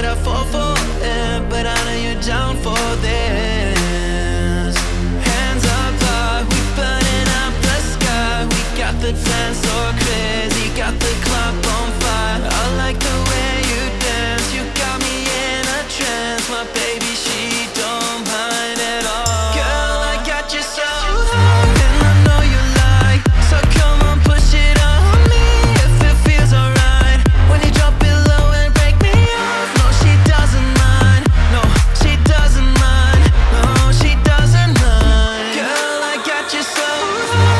that I fall for it, but I know you're down for this. Hands up high, we burning up the sky. We got the plan so crazy, got the club on fire. I like the way you dance, you got me in a trance. My baby, she don't mind at all. Girl, I got you so high, and I know you like, so come on, push it on me if it feels alright. When you drop it low and break me off, no, she doesn't mind. No, she doesn't mind. No, she doesn't mind. Girl, I got you so high.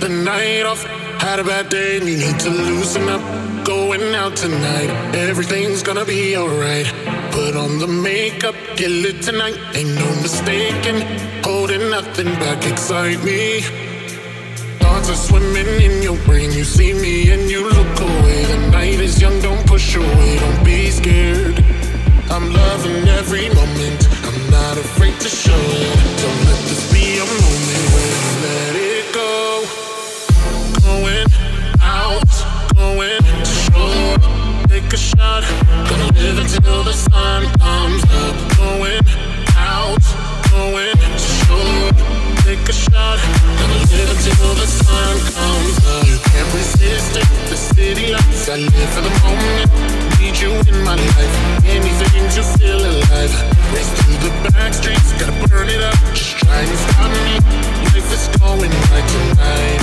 The night off, had a bad day, and you need to loosen up. Going out tonight, everything's gonna be alright. Put on the makeup, kill it tonight, ain't no mistaking. Holding nothing back, excite me. Thoughts are swimming in your brain, you see me and you look away. The night is young, don't push away, don't be scared. I'm loving every moment, I'm not afraid to show it. Don't let this be a moment where you let it go. Going out, going to shore, take a shot, gonna live until the sun comes up. Going out, going to shore, take a shot, gonna live until the sun comes up. You can't resist it, the city lights, I live for the moment, need you in my life, anything to feel alive. Race through the back streets, gotta burn it up, just try and stop me, life is going right tonight.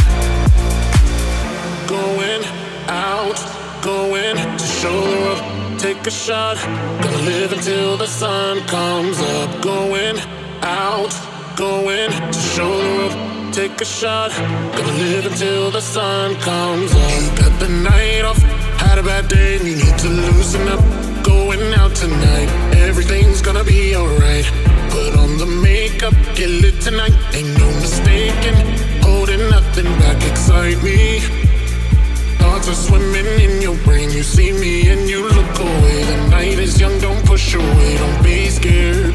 Going out, going to show up, take a shot, gonna live until the sun comes up. Going out, going to show up, take a shot, gonna live until the sun comes up. You got the night off, had a bad day, and you need to loosen up. Going out tonight, everything's gonna be alright. Put on the makeup, kill it tonight, ain't no mistaking. Holding nothing back, excite me. Thoughts are swimming in your brain, you see me and you look away. The night is young, don't push away, don't be scared.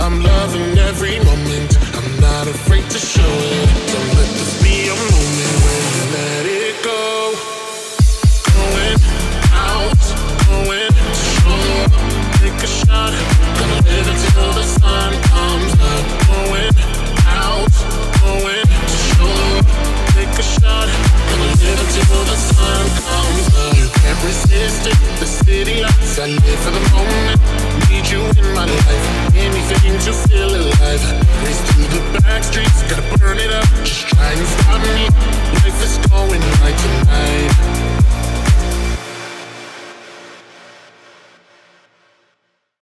I'm loving every moment, I'm not afraid to show it. Don't let this be a moment where you let it go. Going out, going to shore, take a shot, gonna live until the sun comes up. I live for the moment, need you in my life. Anything to feel alive. Race to the back streets, gotta burn it up. Just try and stop me.